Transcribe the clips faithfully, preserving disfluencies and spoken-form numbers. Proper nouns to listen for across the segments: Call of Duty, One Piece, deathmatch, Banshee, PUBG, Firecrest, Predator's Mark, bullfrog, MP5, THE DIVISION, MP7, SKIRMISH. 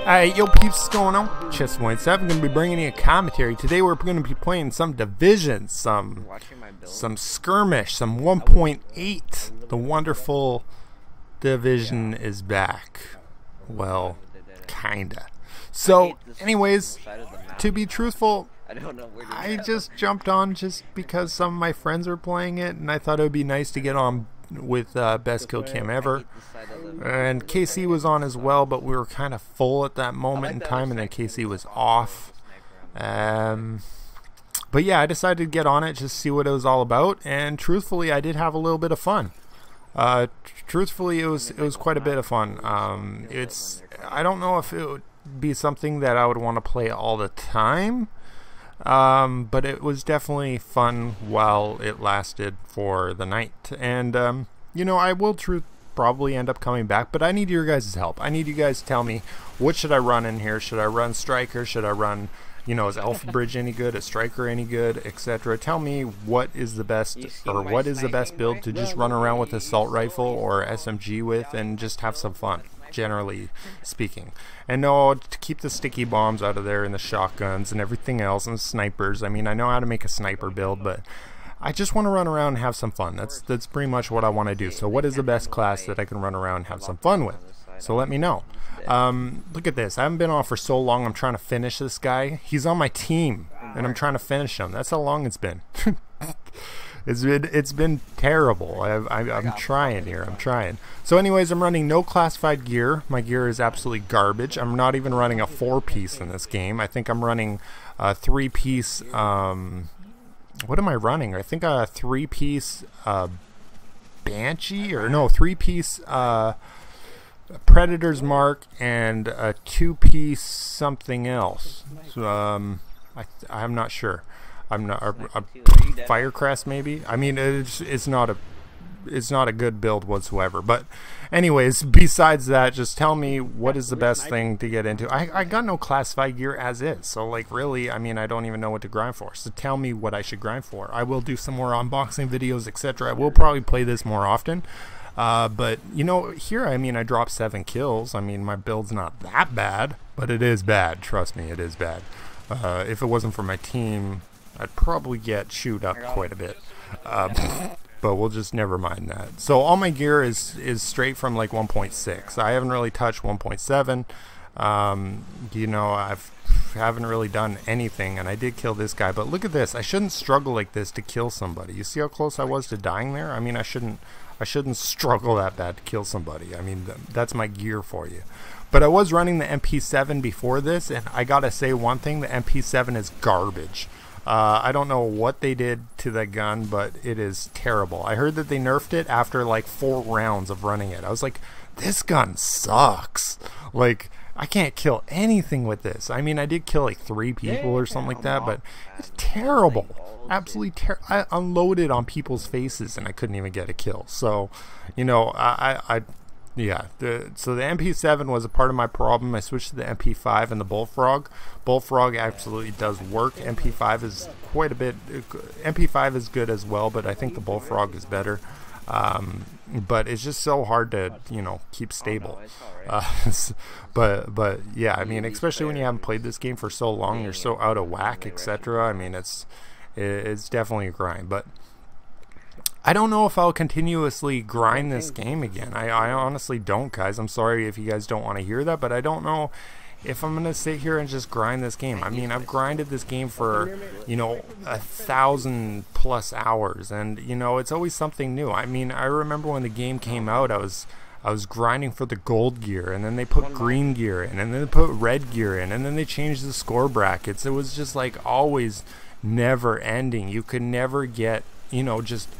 Alright, yo peeps, what's going on? Chess one seven, I'm going to be bringing you a commentary. Today we're going to be playing some Division, some some Skirmish, some one point eight. The wonderful Division is back. Well, kinda. So, anyways, to be truthful, I just jumped on just because some of my friends were playing it, and I thought it would be nice to get on with uh, best kill cam ever, and K C was on as well, but we were kind of full at that moment in time, and then K C was off. Um, but yeah, I decided to get on it, just see what it was all about, and truthfully, I did have a little bit of fun. Uh, truthfully, it was it was quite a bit of fun. Um, it's I don't know if it would be something that I would want to play all the time. Um, but it was definitely fun while it lasted for the night, and um, you know, I will truth probably end up coming back, but I need your guys' help. I need you guys to tell me, what should I run in here? Should I run striker? Should I run, you know, is elf bridge any good? Is striker any good? Etc. Tell me what is the best, or what is the best build to just run around with assault rifle or S M G with and just have some fun, generally speaking. And no, to keep the sticky bombs out of there, and the shotguns and everything else, and snipers. I mean, I know how to make a sniper build, but I just want to run around and have some fun. That's that's pretty much what I want to do. So what is the best class that I can run around and have some fun with? So let me know. Um, look at this. I haven't been on for so long. I'm trying to finish this guy. He's on my team, and I'm trying to finish him. That's how long it's been. It's been, it's been terrible. I've, I, I'm trying here. I'm trying. So anyways, I'm running no classified gear. My gear is absolutely garbage. I'm not even running a four-piece in this game. I think I'm running a three-piece... Um, what am I running? I think a three-piece uh, Banshee? Or no, three-piece uh, Predator's Mark and a two-piece something else. So, um, I, I'm not sure. I'm not a, a Firecrest maybe. I mean, it's it's not a it's not a good build whatsoever. But anyways, besides that, just tell me what is the best thing to get into. I I got no classified gear as is, so like really, I mean, I don't even know what to grind for. So tell me what I should grind for. I will do some more unboxing videos, et cetera. I will probably play this more often. Uh, but you know, here, I mean, I dropped seven kills. I mean, my build's not that bad, but it is bad. Trust me, it is bad. Uh, if it wasn't for my team, I'd probably get chewed up quite a bit, uh, but we'll just never mind that. So all my gear is is straight from like one point six. I haven't really touched one point seven. Um, you know, I've haven't really done anything, and I did kill this guy. But look at this. I shouldn't struggle like this to kill somebody. You see how close I was to dying there? I mean, I shouldn't I shouldn't struggle that bad to kill somebody. I mean, th that's my gear for you. But I was running the M P seven before this, and I gotta say one thing: the M P seven is garbage. Uh, I don't know what they did to that gun, but it is terrible. I heard that they nerfed it after like four rounds of running it. I was like, this gun sucks. Like, I can't kill anything with this. I mean, I did kill like three people or something like that, but it's terrible. Absolutely terrible. I unloaded on people's faces and I couldn't even get a kill. So, you know, I... I, I Yeah, the, so the M P seven was a part of my problem. I switched to the M P five and the bullfrog. Bullfrog absolutely does work. M P five is quite a bit. M P five is good as well, but I think the bullfrog is better. Um, but it's just so hard to, you know, keep stable. Uh, but but yeah, I mean, especially when you haven't played this game for so long, you're so out of whack, et cetera. I mean, it's it's definitely a grind, but I don't know if I'll continuously grind this game again. I, I honestly don't, guys. I'm sorry if you guys don't want to hear that, but I don't know if I'm going to sit here and just grind this game. I mean, I've grinded this game for, you know, a thousand plus hours, and, you know, it's always something new. I mean, I remember when the game came out, I was... I was grinding for the gold gear, and then they put green gear in, and then they put red gear in, and then they changed the score brackets. It was just like always never ending. You could never get, you know, just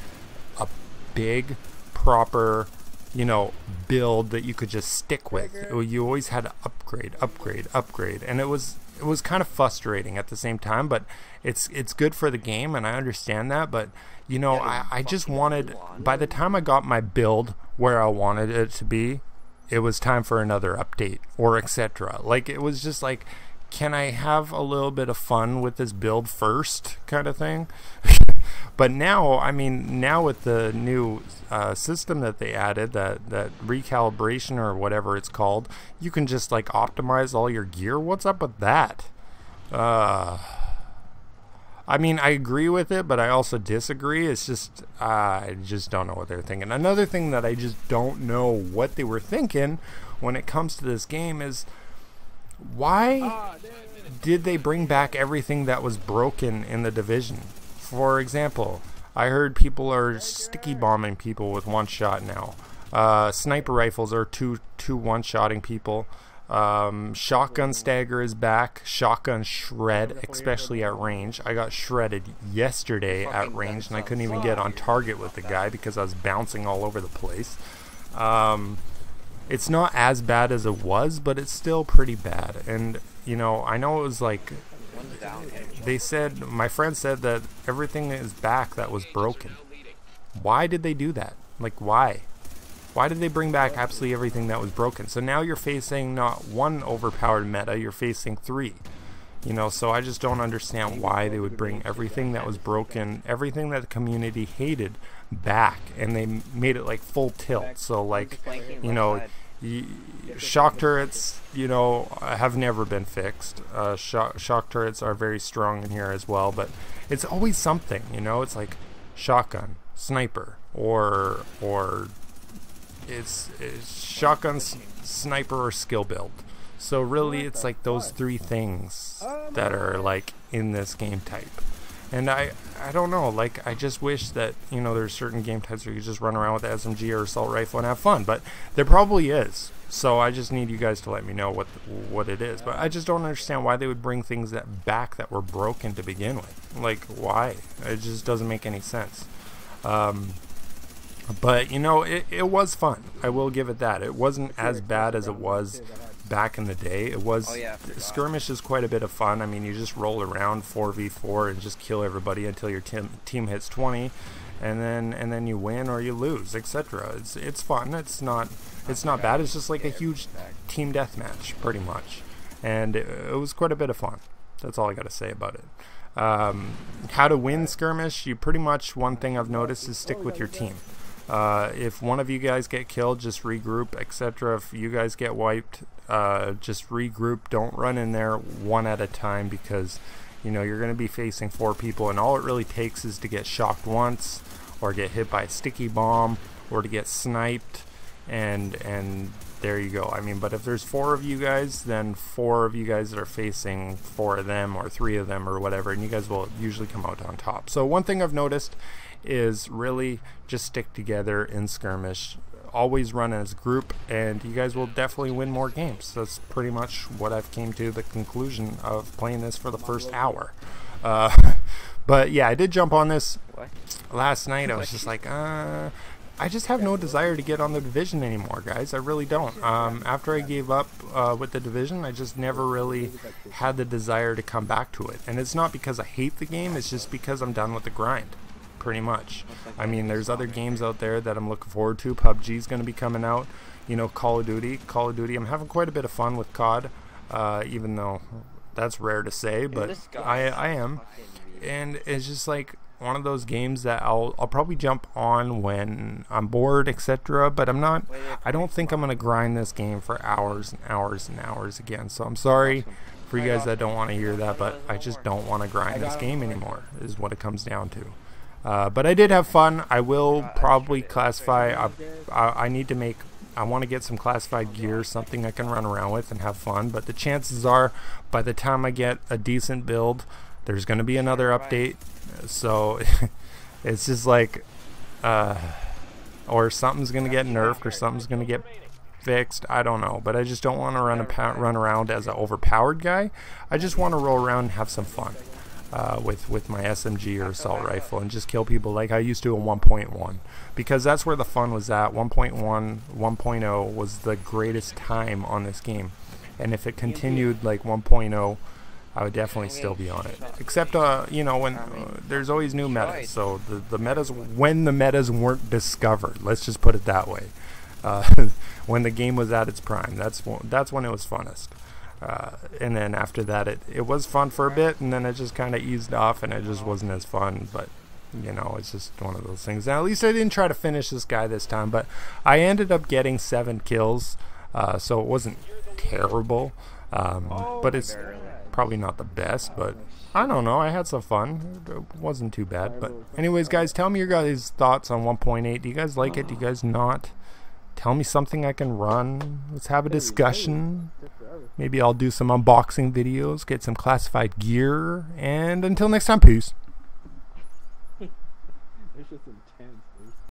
a big proper, you know, build that you could just stick with. You always had to upgrade, upgrade, upgrade, and it was it was kind of frustrating at the same time, but it's it's good for the game, and I understand that. But you know, I, I just wanted, by the time I got my build where I wanted it to be, it was time for another update or et cetera. Like, it was just like, can I have a little bit of fun with this build first, kind of thing? But now, I mean, now with the new uh, system that they added, that, that recalibration or whatever it's called, you can just like optimize all your gear. What's up with that? Uh, I mean, I agree with it, but I also disagree. It's just, uh, I just don't know what they're thinking. Another thing that I just don't know what they were thinking when it comes to this game is, why did they bring back everything that was broken in The Division? For example, I heard people are sticky bombing people with one shot now. Uh, sniper rifles are two, two one-shotting people. Um, shotgun stagger is back. Shotgun shred, especially at range. I got shredded yesterday at range, and I couldn't even get on target with the guy because I was bouncing all over the place. Um, it's not as bad as it was, but it's still pretty bad. And, you know, I know it was like... They said, my friend said that everything is back that was broken. Why did they do that? Like, why? Why did they bring back absolutely everything that was broken? So now you're facing not one overpowered meta, you're facing three. You know, so I just don't understand why they would bring everything that was broken, everything that the community hated, back. And they made it like full tilt. So like, you know... Shock turrets, you know, have never been fixed. Uh, shock, shock turrets are very strong in here as well, but it's always something, you know. It's like shotgun, sniper, or or it's, it's shotgun, sniper, or skill build. So really, it's like those three things that are like in this game type. And I, I don't know, like, I just wish that, you know, there's certain game types where you just run around with an S M G or assault rifle and have fun, but there probably is. So I just need you guys to let me know what the, what it is. But I just don't understand why they would bring things that back that were broken to begin with. Like, why? It just doesn't make any sense. Um, but, you know, it, it was fun. I will give it that. It wasn't as bad as it was back in the day. It was oh, yeah, skirmish is quite a bit of fun. I mean, you just roll around four v four and just kill everybody until your team team hits twenty, and then and then you win or you lose, et cetera. It's it's fun. It's not it's not bad. It's just like a huge team deathmatch, pretty much, and it, it was quite a bit of fun. That's all I got to say about it. Um, how to win skirmish? You pretty much one thing I've noticed is stick with your team. Uh, if one of you guys get killed, just regroup, et cetera. If you guys get wiped, uh, just regroup. Don't run in there one at a time because, you know, you're going to be facing four people, and all it really takes is to get shocked once, or get hit by a sticky bomb, or to get sniped, and and there you go. I mean, but if there's four of you guys, then four of you guys are facing four of them, or three of them, or whatever, and you guys will usually come out on top. So one thing I've noticed is really just stick together in skirmish, always run as a group, and you guys will definitely win more games. That's pretty much what I've came to the conclusion of playing this for the first hour. Uh, but yeah, I did jump on this last night. I was just like, uh, I just have no desire to get on The Division anymore, guys. I really don't. Um, after I gave up uh, with The Division, I just never really had the desire to come back to it. And it's not because I hate the game, it's just because I'm done with the grind. Pretty much. I mean, there's other games out there that I'm looking forward to. P U B G is going to be coming out. You know, Call of Duty. Call of Duty. I'm having quite a bit of fun with C O D, uh, even though that's rare to say, but I, I am. And it's just like one of those games that I'll, I'll probably jump on when I'm bored, et cetera. But I'm not, I don't think I'm going to grind this game for hours and hours and hours again. So I'm sorry for you guys that don't want to hear that, but I just don't want to grind this game anymore, is what it comes down to. Uh, but I did have fun. I will probably classify. I, I, I need to make. I want to get some classified gear, something I can run around with and have fun. But the chances are, by the time I get a decent build, there's going to be another update. So it's just like, uh, or something's going to get nerfed, or something's going to get fixed. I don't know. But I just don't want to run a run around as an overpowered guy. I just want to roll around and have some fun. Uh, with, with my S M G or assault rifle and just kill people like I used to in one point one, because that's where the fun was at. one point one, one point oh was the greatest time on this game, and if it continued like one point oh, I would definitely still be on it, except uh, you know, when uh, there's always new metas, so the, the metas, when the metas weren't discovered, let's just put it that way, uh, when the game was at its prime, that's, that's when it was funnest. Uh, and then after that, it, it was fun for a bit, and then it just kind of eased off, and it just wasn't as fun. But you know, it's just one of those things. Now, at least I didn't try to finish this guy this time, but I ended up getting seven kills, uh, so it wasn't terrible, um, but it's probably not the best, but I don't know, I had some fun. It wasn't too bad. But anyways, guys, tell me your guys' thoughts on one point eight. Do you guys like it? Do you guys not? Tell me something I can run. Let's have a discussion. Maybe I'll do some unboxing videos, get some classified gear, and until next time, peace.